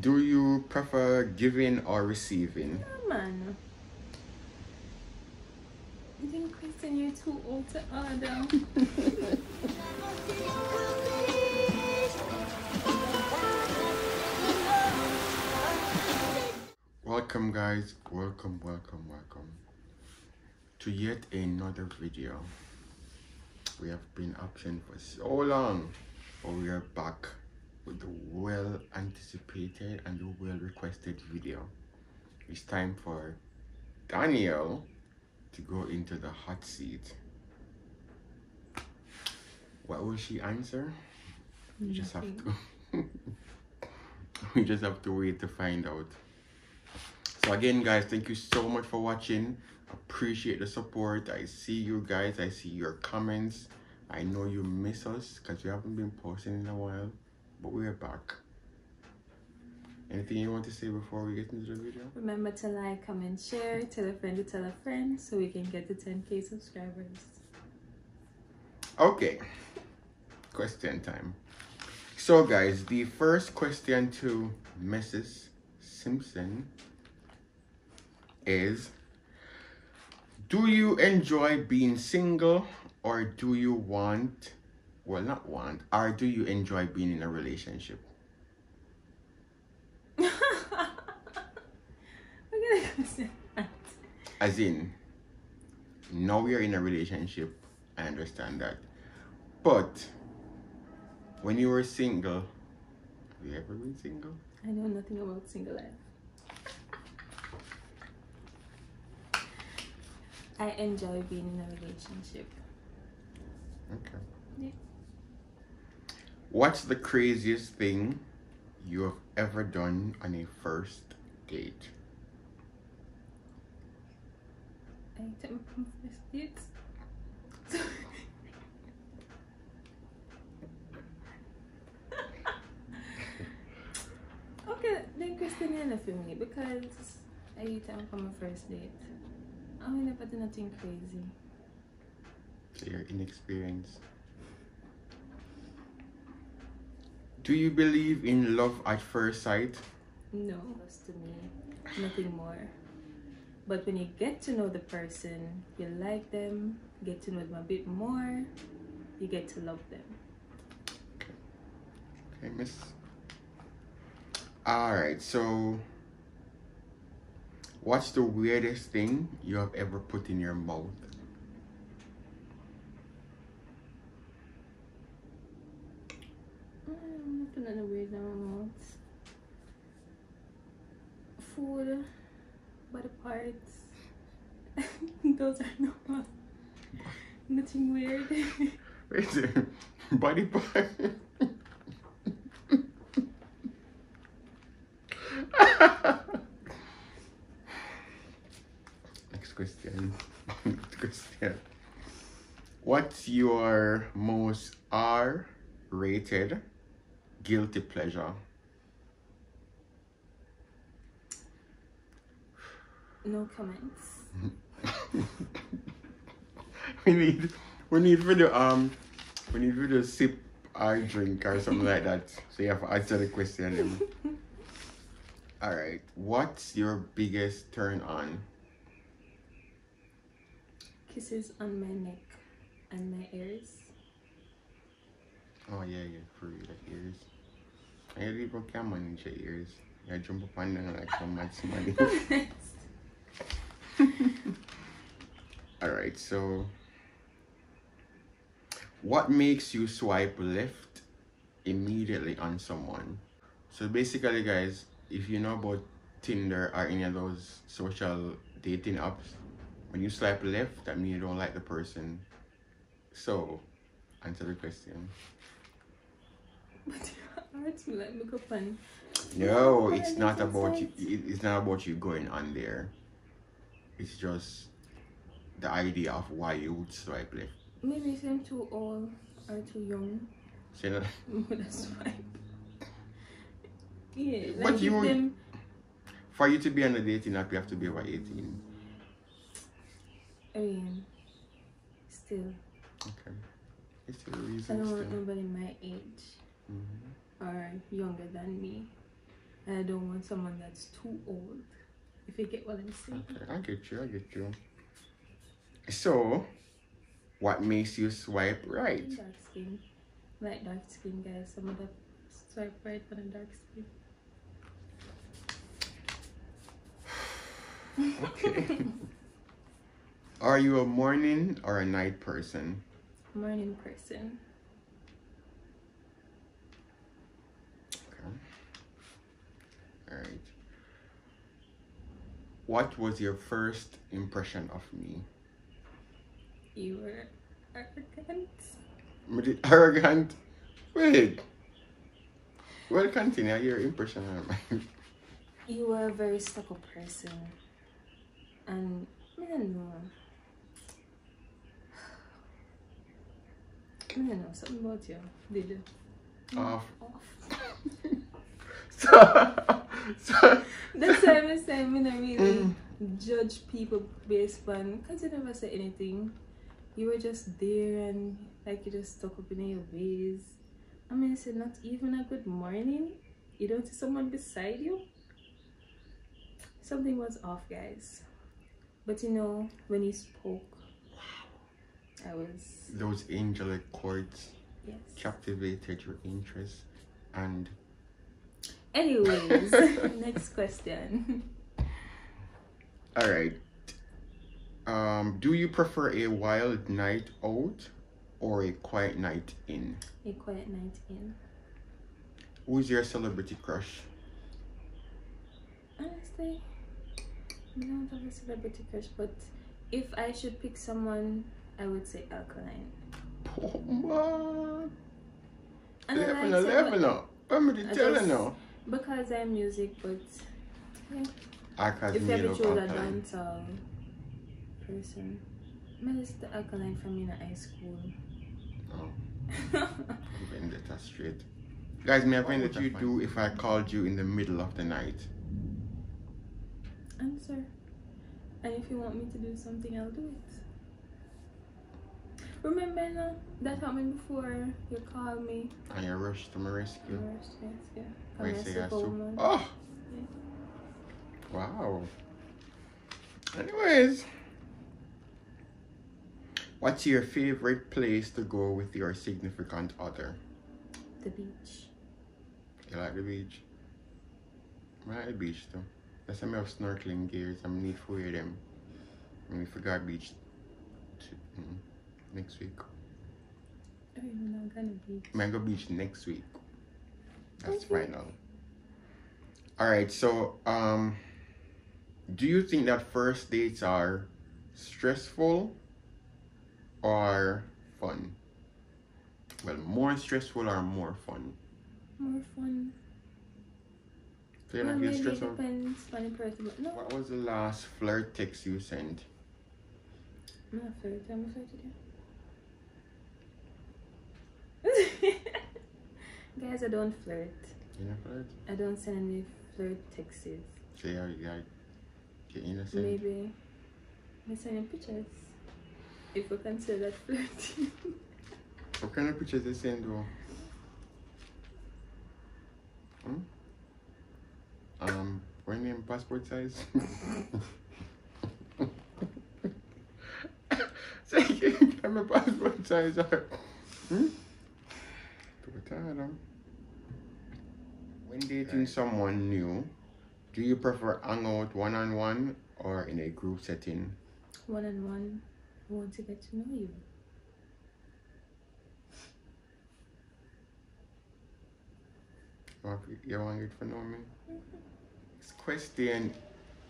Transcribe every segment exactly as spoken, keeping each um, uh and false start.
Do you prefer giving or receiving? No, man. You think, Kristen, you're too old to order. Welcome, guys. Welcome, welcome, welcome to yet another video. We have been absent for so long, but we are back with the well anticipated and the well requested video. It's time for Danielle to go into the hot seat. What will she answer? You just have to we just have to wait to find out. So again, guys, thank you so much for watching. Appreciate the support. I see you guys, I see your comments. I know you miss us because we haven't been posting in a while, but we are back. Anything you want to say before we get into the video? Remember to like, comment, share, tell a friend to tell a friend so we can get to ten K subscribers. Okay, question time. So guys, the first question to Missus Simpson is, do you enjoy being single, or do you want, well, not want, or do you enjoy being in a relationship? As in, now we are in a relationship, I understand that. But when you were single, have you ever been single? I know nothing about single life. I enjoy being in a relationship. Okay. Yeah. What's the craziest thing you have ever done on a first date? I took my first date. Okay, then Kristen is enough for me because I ate them for my first date. I never did nothing crazy. So you're inexperienced. Do you believe in love at first sight? No, that's to me, nothing more. But when you get to know the person, you like them, get to know them a bit more, you get to love them. Okay, okay, miss. All right, so what's the weirdest thing you have ever put in your mouth? I'm not putting nothing weird in my mouth. Food. Body parts. Those are normal. Nothing weird. Wait, body part. Next question. Next question. What's your most R-rated guilty pleasure? No comments. we need we need video um we need video sip or drink or something like that. So you have to answer the question. Alright, what's your biggest turn on? Kisses on my neck and my ears. Oh yeah, yeah, for your ears. I leave a camera in your ears. I jump up on them like so much money. All right, so what makes you swipe left immediately on someone? So basically, guys, if you know about Tinder or any of those social dating apps, when you swipe left, that means you don't like the person. So answer the question. But you to like look up on. No, it's not about you. It's not about you going on there. It's just the idea of why you would swipe left. Maybe if I'm too old or too young, so you know, would I swipe? Yeah, like but you them... For you to be on a dating app, you have to be over eighteen. I mean, still. Okay. It's a reason. I don't still. want nobody my age mm-hmm. or younger than me. And I don't want someone that's too old. If you get what I'm saying. I get you, I get you. So, what makes you swipe right? Dark skin. Like dark skin guys. Some of them swipe right on a dark skin. Okay. Are you a morning or a night person? Morning person. Okay. All right. What was your first impression of me? You were arrogant. Arrogant? Wait. Well, continue. Your impression of me. You were a very stuck-up person. And I don't know. I don't know. Something about you did off. Off. so, so. That's why I'm saying I don't really mm. judge people based on because you never said anything. You were just there and like you just stuck up in your ways. I mean, I said not even a good morning. You don't see someone beside you. Something was off, guys. But you know, when he spoke, I was... Those angelic chords yes. captivated your interest and... Anyways, next question. All right. Um, do you prefer a wild night out or a quiet night in? A quiet night in. Who's your celebrity crush? Honestly... I don't have a celebrity crush, but if I should pick someone, I would say Alkaline. Oh, man. Eleven, eleven, no. I'm really telling you. Because I'm music, but yeah. I can't. If ever chose a dancer person, I just the Alkaline from in high school. No. I'm vendetta straight. Guys, may I find what would you do if I called you in the middle of the night? Answer, and if you want me to do something, I'll do it. Remember no, that happened before. You called me and you rushed to my rescue. I rushed to rescue. Wait, rescue say I so oh yeah. Wow. Anyways, what's your favorite place to go with your significant other? The beach. You like the beach? I like the beach too. That's why I have snorkeling gears. I'm need to wear them. And we forgot beach to, mm, next week. I don't even know what kind of beach. Mango beach next week. That's final. All right. So, um, do you think that first dates are stressful or fun? Well, more stressful or more fun? More fun. So well, maybe it depends on the person, but no. What was the last flirt text you sent? I'm not flirting, I'm not flirting. Guys, I don't flirt. You don't flirt? I don't send any flirt texts. So you're, you're, you're innocent? Maybe. I'm sending pictures. If we consider that flirting. What kind of pictures they send though? Hmm? Um, when name passport size. So I'm a passport size. Hmm? When dating someone new, do you prefer hang out one on one or in a group setting? One on one. I want to get to know you. You want it for know me? This question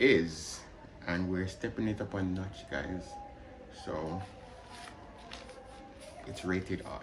is, and we're stepping it up a notch, guys. So it's rated R.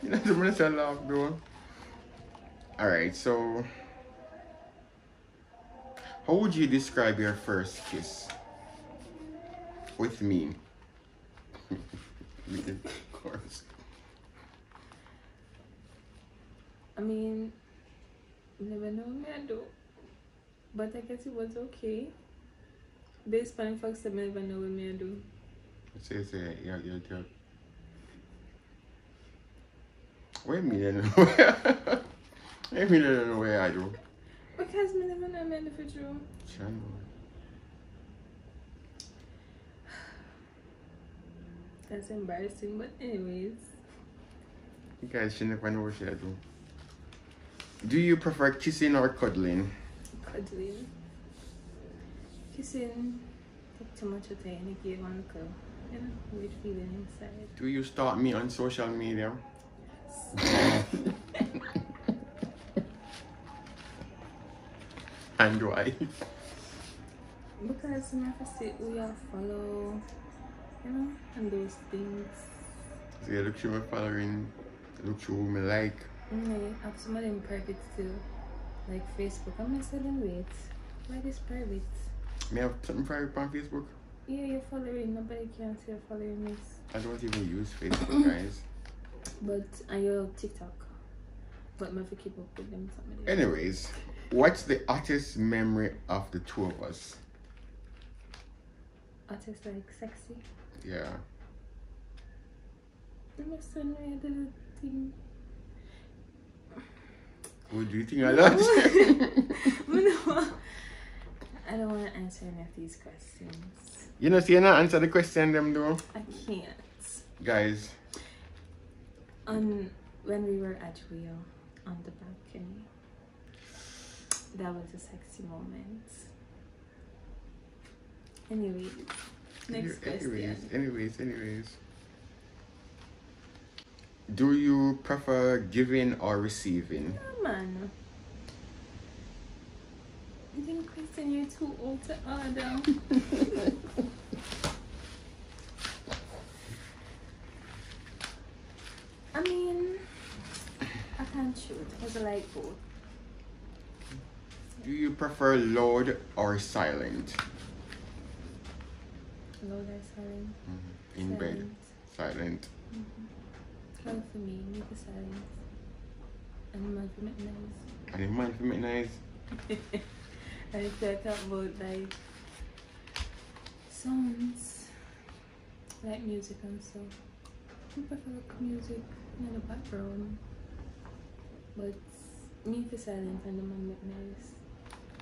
You know, I'm gonna laugh, bro. All right, so how would you describe your first kiss with me? Of course. I mean, never know me I do, but I guess it was okay. Based on the fact that I never know what me I do. Say say yeah yeah yeah. Wait a minute. Every little way I do. Because I never know my individual. That's embarrassing, but anyways. You guys should never know what should I do. Do you prefer kissing or cuddling? Cuddling. Kissing. Talk too much of the energy, one cuddle. You know, weird feeling inside. Do you stalk me on social media? And why? Because you have to say who you follow, you know, and those things. So you look through my following, look through who I like. Mm, I have some of them private too. Like Facebook. I'm not selling weight. Why this private? May I have something private on Facebook? Yeah, you're following. Nobody can see you're following me. I don't even use Facebook, guys. But, and your TikTok. But I'm gonna keep up with them. Anyways. What's the hottest memory of the two of us? Hottest, like sexy? Yeah. I'm a sunny little thing. What do you think I love? I don't want to answer any of these questions. You know, so you're not answer the question them though? I can't. Guys. On when we were at Rio on the balcony. That was a sexy moment. Anyways, next question. Anyways, anyways, anyways. Do you prefer giving or receiving? Oh, man. You think, Kristen, you're too old to order. I mean, I can't shoot. Because I like both. Do you prefer loud or silent? Loud or silent? Mm-hmm. In silent. Bed. Silent. Mm-hmm. Loud for me, make it silent. And the man for make noise. And the man for make noise? I talk about like sounds. Like music and stuff. I prefer like music in the background. But me for silent and the man make noise.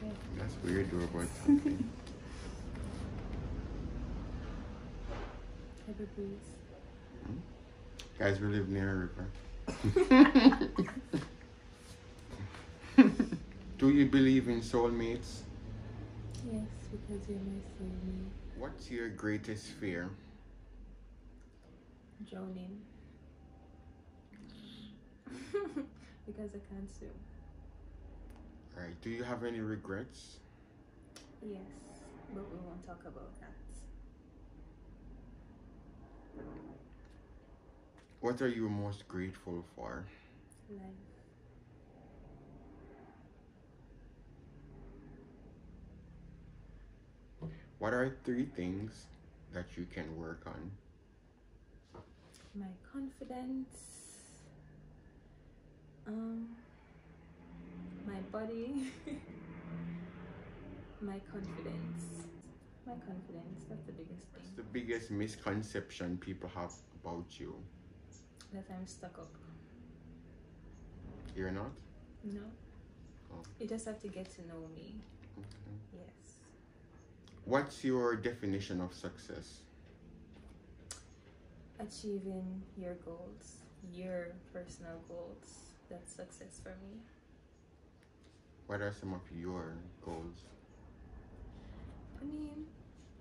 Yeah. That's weird though about something. River breeze. Mm-hmm. Guys, we live near a river. Do you believe in soulmates? Yes, because you're my soulmate. What's your greatest fear? Drowning. Because I can't swim. Right. Do you have any regrets? Yes, but we won't talk about that. What are you most grateful for? Life. What are three things that you can work on? My confidence. Um... My body, my confidence, my confidence, that's the biggest thing. That's the biggest misconception people have about you. That I'm stuck up. You're not? No. Oh. You just have to get to know me. Okay. Yes. What's your definition of success? Achieving your goals, your personal goals. That's success for me. What are some of your goals? I mean,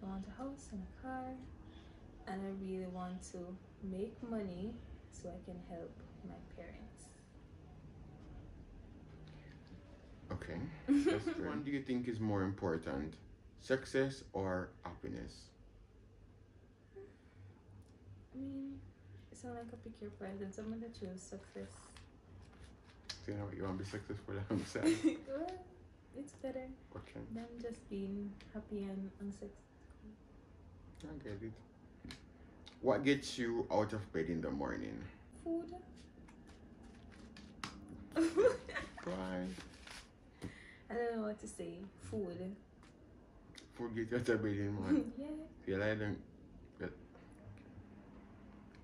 I want a house and a car, and I really want to make money so I can help my parents. Okay, that's good. Which one do you think is more important, success or happiness? I mean, it's not like a pick your poison, so I'm gonna choose success. You know, you want to be successful yourself. Well, it's better okay. than just being happy and unsuccessful. I get it. What gets you out of bed in the morning? Food. Why? I don't know what to say. Food. Food gets you out of bed in the morning? Yeah. You like them?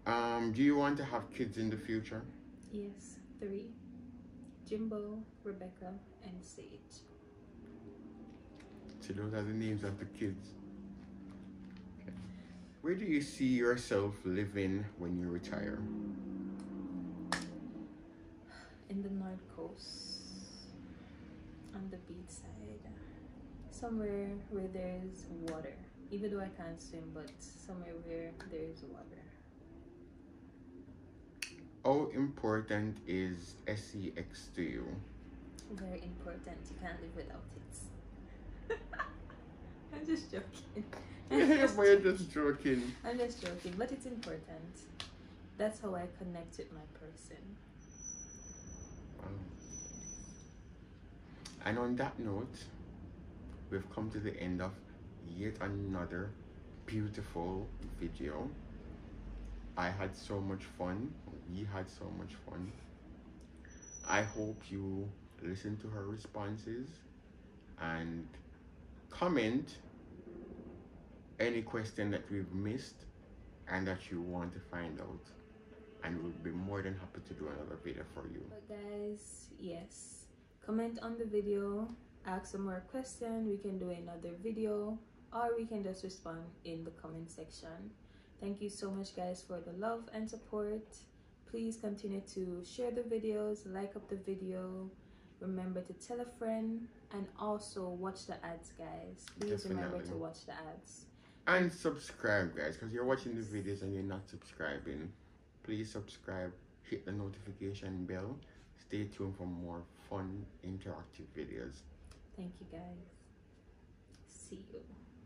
Um, do you want to have kids in the future? Yes, three. Jimbo, Rebecca, and Sage. So those are the names of the kids. Okay. Where do you see yourself living when you retire? In the North Coast, on the beach side, somewhere where there's water. Even though I can't swim, but somewhere where there's water. How important is S E X to you? Very important. You can't live without it. I'm just joking. I'm yeah, just we're joking. just joking. I'm just joking, but it's important. That's how I connect with my person. Wow. And on that note, we've come to the end of yet another beautiful video. I had so much fun. We had so much fun. I hope you listen to her responses and comment any question that we've missed and that you want to find out. And we'll be more than happy to do another video for you. But guys, yes. Comment on the video, ask some more questions, we can do another video, or we can just respond in the comment section. Thank you so much guys for the love and support. Please continue to share the videos, like up the video, remember to tell a friend, and also watch the ads guys. Please Definitely. remember to watch the ads. And subscribe guys, because you're watching the videos and you're not subscribing. Please subscribe, hit the notification bell. Stay tuned for more fun, interactive videos. Thank you, guys. See you.